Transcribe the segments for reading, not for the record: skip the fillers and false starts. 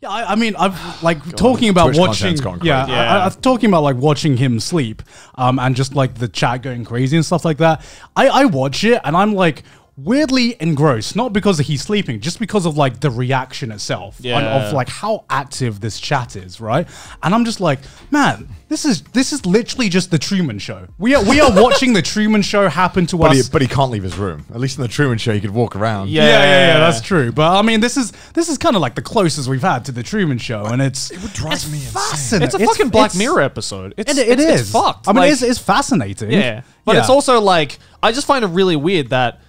Yeah, I mean, I've like talking about Twitch watching. I'm talking about like watching him sleep, and just like the chat going crazy and stuff like that. I watch it and I'm like weirdly engrossed, not because he's sleeping, just because of like the reaction itself of like how active this chat is, right? And I'm just like, man, this is literally just the Truman Show. We are watching the Truman Show happen to us. But he can't leave his room. At least in the Truman Show, he could walk around. Yeah, that's true. But I mean, this is kind of like the closest we've had to the Truman Show, and it would drive me insane. It's a fucking Black Mirror episode. It's fucked. I mean, like, it's fascinating. Yeah, but it's also like I just find it really weird that.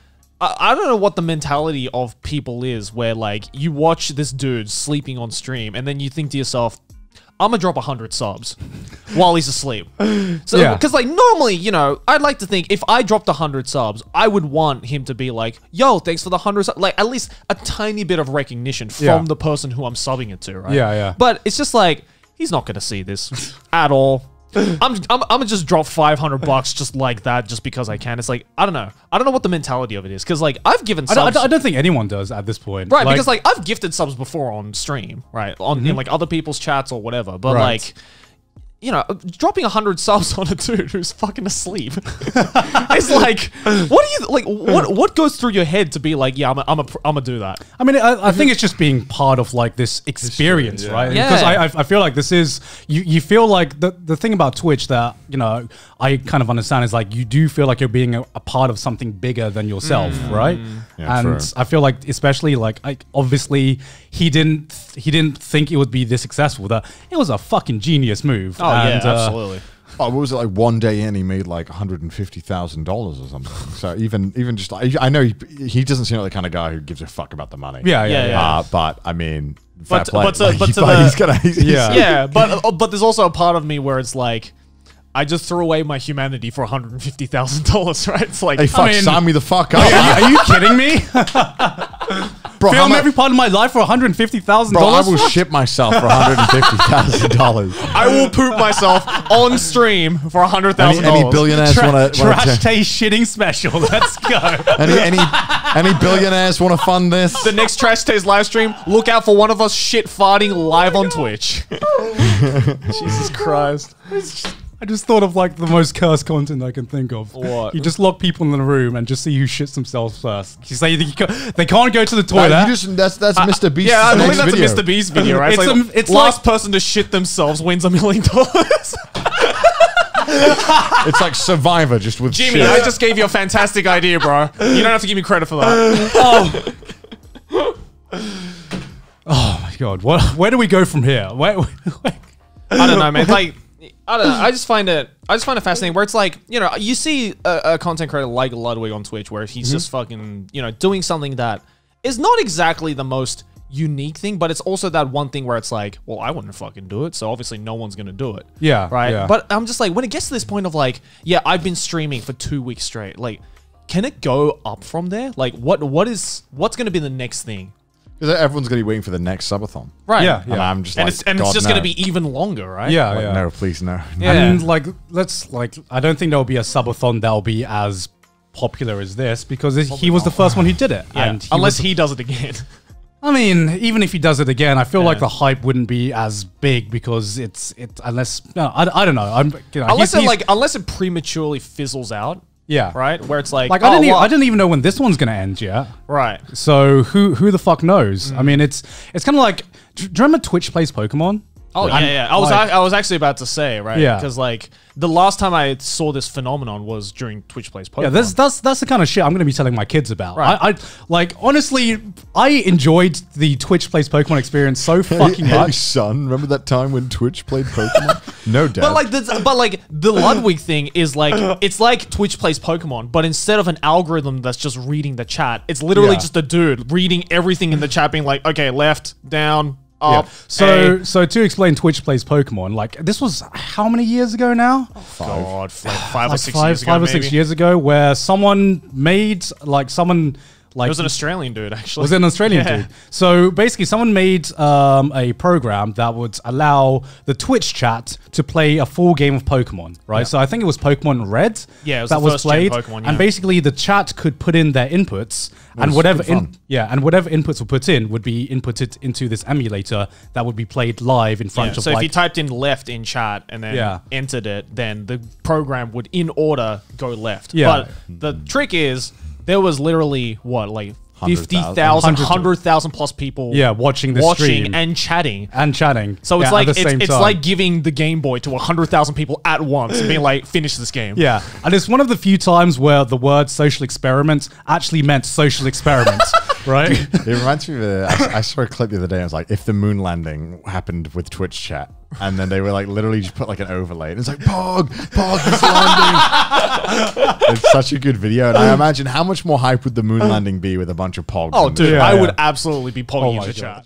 I don't know what the mentality of people is where like you watch this dude sleeping on stream and then you think to yourself, I'm gonna drop 100 subs while he's asleep. So, cause like normally, you know, I'd like to think if I dropped 100 subs, I would want him to be like, yo, thanks for the 100 subs. Like at least a tiny bit of recognition from the person who I'm subbing it to, right? Yeah. But it's just like, he's not gonna see this at all. I'm gonna just drop $500 just like that, just because I can. It's like I don't know what the mentality of it is, because like I've given subs. I don't think anyone does at this point, right? Like, because like I've gifted subs before on stream, right? On in like other people's chats or whatever. But like, you know, dropping 100 subs on a dude who's fucking asleep, it's like, what do you like? What goes through your head to be like, yeah, I'm gonna do that? I mean, I think it's just being part of like this experience, right? Because I feel like this is you feel like the thing about Twitch that you know I kind of understand is like you do feel like you're being a part of something bigger than yourself, right? Yeah, and true. I feel like especially like obviously he didn't think it would be this successful. That it was a fucking genius move. Oh, yeah, absolutely. Oh, what was it like? One day in, he made like $150,000 or something. So even just, I know he doesn't seem like the kind of guy who gives a fuck about the money. Yeah. But I mean, but there's also a part of me where it's like, I just threw away my humanity for $150,000, right? It's like, hey, fuck, I mean, sign me the fuck up. Are you kidding me? Bro, film every part of my life for $150,000. Bro, I will shit myself for $150,000. I will poop myself on stream for $100,000. Any billionaires want to Trash Taste shitting special? Let's go. any billionaires want to fund this? The next Trash Taste live stream. Look out for one of us shit farting live on Twitch. Jesus Christ. I just thought of like the most cursed content I can think of. What? You just lock people in the room and just see who shits themselves first. You say they can't go to the toilet. No, that's Mr. Beast's I believe that's video. A Mr. Beast video, right? It's last like, person to shit themselves wins $1 million. It's like Survivor, just with Jimmy, shit. I just gave you a fantastic idea, bro. You don't have to give me credit for that. Oh my God. Where do we go from here? I don't know, man. Like, I don't know. I just find it fascinating where it's like, you know, you see a content creator like Ludwig on Twitch where he's just fucking, you know, doing something that is not exactly the most unique thing, but it's also that one thing where it's like, well, I wouldn't fucking do it, so obviously no one's gonna do it. Yeah. Right? Yeah. But I'm just like, when it gets to this point of like, yeah, I've been streaming for 2 weeks straight, like, can it go up from there? Like what's gonna be the next thing? Because everyone's going to be waiting for the next subathon. Right. Yeah. And I'm just like, it's just going to be even longer, right? Yeah, like, yeah. No, please, no. Yeah. And like, I don't think there'll be a subathon that'll be as popular as this because he was the first one who did it. Yeah. And unless he does it again. I mean, even if he does it again, I feel like the hype wouldn't be as big because I don't know. Unless it prematurely fizzles out. Yeah. Right? Where it's like I didn't even know when this one's gonna end yet. Right. So who the fuck knows? I mean it's kinda like, do you remember Twitch Plays Pokemon? Oh yeah, yeah. I was actually about to say, right? Yeah. Because like the last time I saw this phenomenon was during Twitch Plays Pokemon. Yeah, that's the kind of shit I'm gonna be telling my kids about. Right. I like honestly, I enjoyed the Twitch Plays Pokemon experience so fucking much. Hey, son, remember that time when Twitch played Pokemon? No doubt. But like the Ludwig thing is like it's like Twitch Plays Pokemon, but instead of an algorithm that's just reading the chat, it's literally just a dude reading everything in the chat, being like, okay, left, down. Yeah. So to explain Twitch Plays Pokemon, like this was how many years ago now? Oh, God, like 5 or 6 years ago. Where someone made like someone Like, it was an Australian dude, actually. Was it an Australian dude? So basically, someone made a program that would allow the Twitch chat to play a full game of Pokemon, right? So I think it was Pokemon Red that was played, and basically the chat could put in their inputs, and whatever, and whatever inputs were put in would be inputted into this emulator that would be played live in front of. So if you typed in left in chat and then entered it, then the program would, in order, go left. But the trick is, there was literally, what, like 50,000 plus people watching the stream and chatting. So it's like it's like giving the Game Boy to 100,000 people at once and being like, finish this game. Yeah. And it's one of the few times where the word social experiment actually meant social experiments. Right? Dude, it reminds me of I saw a clip the other day. I was like, if the moon landing happened with Twitch chat, and then they were like, literally just put like an overlay, and it's like, Pog, it's landing. It's such a good video. And I imagine, how much more hype would the moon landing be with a bunch of Pogs? Oh, dude, I would absolutely be Pogging the chat.